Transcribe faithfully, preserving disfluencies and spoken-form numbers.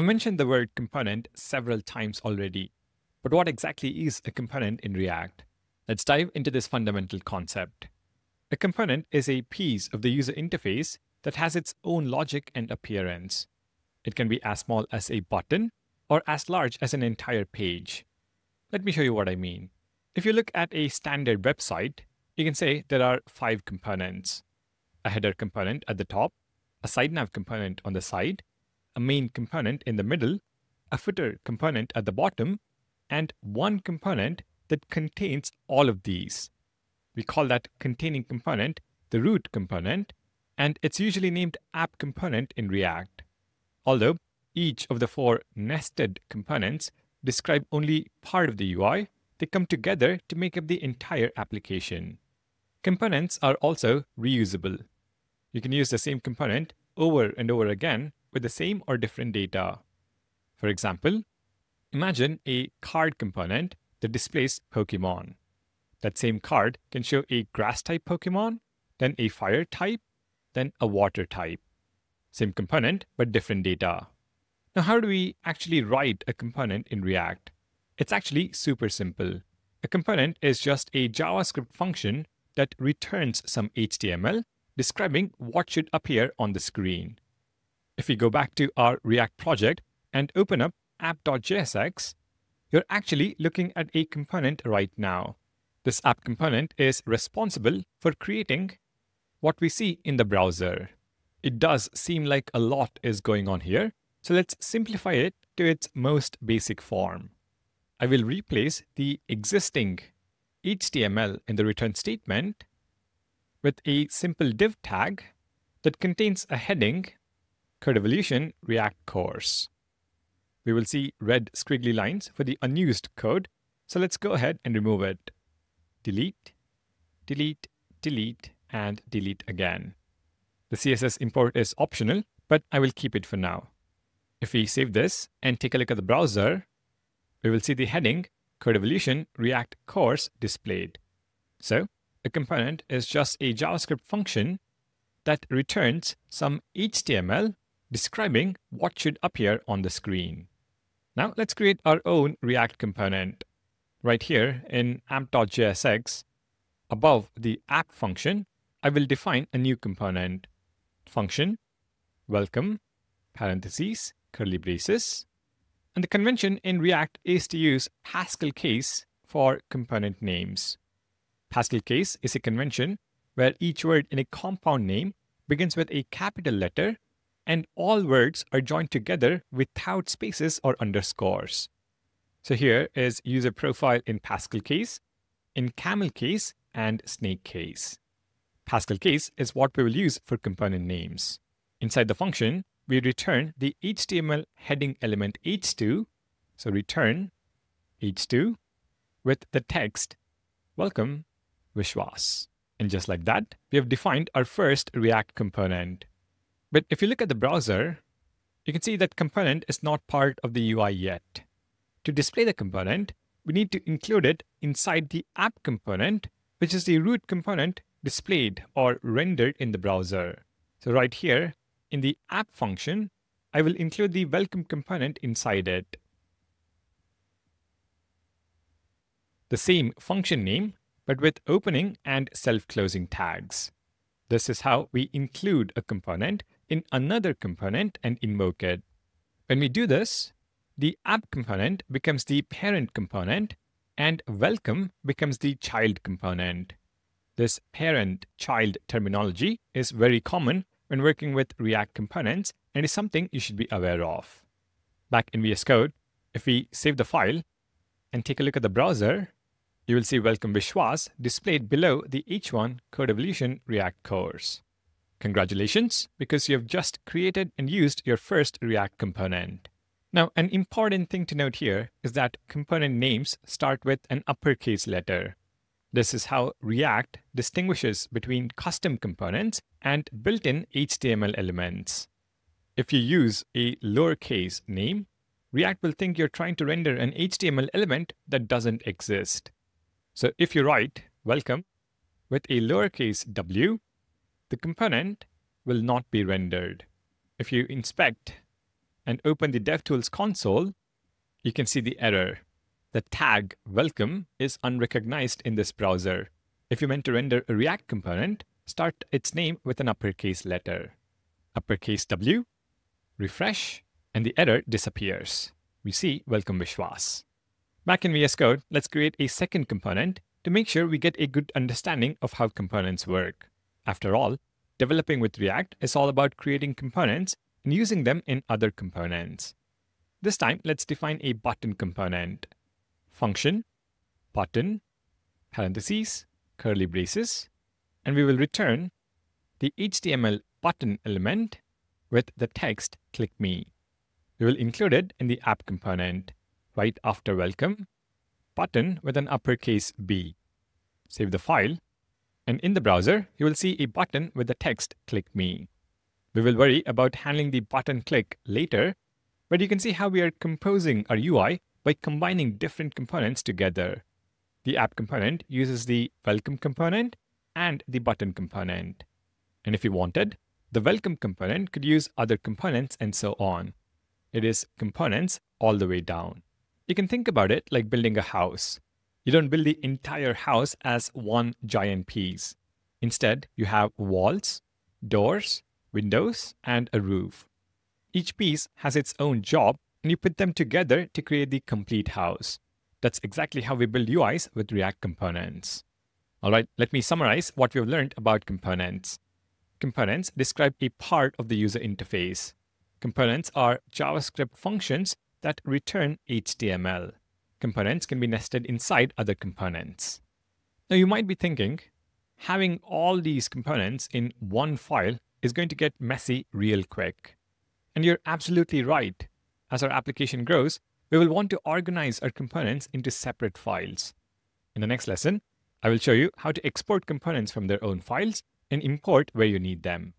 I've mentioned the word component several times already, but what exactly is a component in React? Let's dive into this fundamental concept. A component is a piece of the user interface that has its own logic and appearance. It can be as small as a button or as large as an entire page. Let me show you what I mean. If you look at a standard website, you can say there are five components: a header component at the top, a sidenav component on the side, a main component in the middle, a footer component at the bottom, and one component that contains all of these. We call that containing component the root component, and it's usually named app component in React. Although each of the four nested components describe only part of the U I, they come together to make up the entire application. Components are also reusable. You can use the same component over and over again with the same or different data. For example, imagine a card component that displays Pokemon. That same card can show a grass type Pokemon, then a fire type, then a water type. Same component, but different data. Now, how do we actually write a component in React? It's actually super simple. A component is just a JavaScript function that returns some H T M L describing what should appear on the screen. If we go back to our React project and open up app dot j s x, you're actually looking at a component right now. This app component is responsible for creating what we see in the browser. It does seem like a lot is going on here, so let's simplify it to its most basic form. I will replace the existing H T M L in the return statement with a simple div tag that contains a heading, Codevolution React course. We will see red squiggly lines for the unused code, so let's go ahead and remove it. Delete, delete, delete, and delete again. The C S S import is optional, but I will keep it for now. If we save this and take a look at the browser, we will see the heading Codevolution React course displayed. So a component is just a JavaScript function that returns some H T M L describing what should appear on the screen. Now let's create our own React component. Right here in app dot j s x, above the app function, I will define a new component. Function, welcome, parentheses, curly braces. And the convention in React is to use Pascal case for component names. Pascal case is a convention where each word in a compound name begins with a capital letter and all words are joined together without spaces or underscores. So here is user profile in Pascal case, in camel case, and snake case. Pascal case is what we will use for component names. Inside the function, we return the H T M L heading element h two, so return h two, with the text, welcome, Vishwas. And just like that, we have defined our first React component. But if you look at the browser, you can see that component is not part of the U I yet. To display the component, we need to include it inside the app component, which is the root component displayed or rendered in the browser. So right here in the app function, I will include the welcome component inside it. The same function name, but with opening and self-closing tags. This is how we include a component in another component and invoke it. When we do this, the app component becomes the parent component and welcome becomes the child component. This parent-child terminology is very common when working with React components and is something you should be aware of. Back in V S Code, if we save the file and take a look at the browser, you will see Welcome Vishwas displayed below the H one Codevolution React course. Congratulations, because you have just created and used your first React component. Now, an important thing to note here is that component names start with an uppercase letter. This is how React distinguishes between custom components and built-in H T M L elements. If you use a lowercase name, React will think you're trying to render an H T M L element that doesn't exist. So if you write welcome with a lowercase w, the component will not be rendered. If you inspect and open the DevTools console, you can see the error. The tag welcome is unrecognized in this browser. If you meant to render a React component, start its name with an uppercase letter. Uppercase W, refresh, and the error disappears. We see welcome Vishwas. Back in V S Code, let's create a second component to make sure we get a good understanding of how components work. After all, developing with React is all about creating components and using them in other components. This time, let's define a button component. Function, button, parentheses, curly braces, and we will return the H T M L button element with the text click me. We will include it in the app component right after welcome, button with an uppercase B. Save the file, and in the browser, you will see a button with the text click me. We will worry about handling the button click later, but you can see how we are composing our U I by combining different components together. The app component uses the welcome component and the button component. And if you wanted, the welcome component could use other components and so on. It is components all the way down. You can think about it like building a house. You don't build the entire house as one giant piece. Instead, you have walls, doors, windows, and a roof. Each piece has its own job, and you put them together to create the complete house. That's exactly how we build U Is with React components. All right, let me summarize what we've learned about components. Components describe a part of the user interface. Components are JavaScript functions that return H T M L. Components can be nested inside other components. Now you might be thinking, having all these components in one file is going to get messy real quick. And you're absolutely right. As our application grows, we will want to organize our components into separate files. In the next lesson, I will show you how to export components from their own files and import where you need them.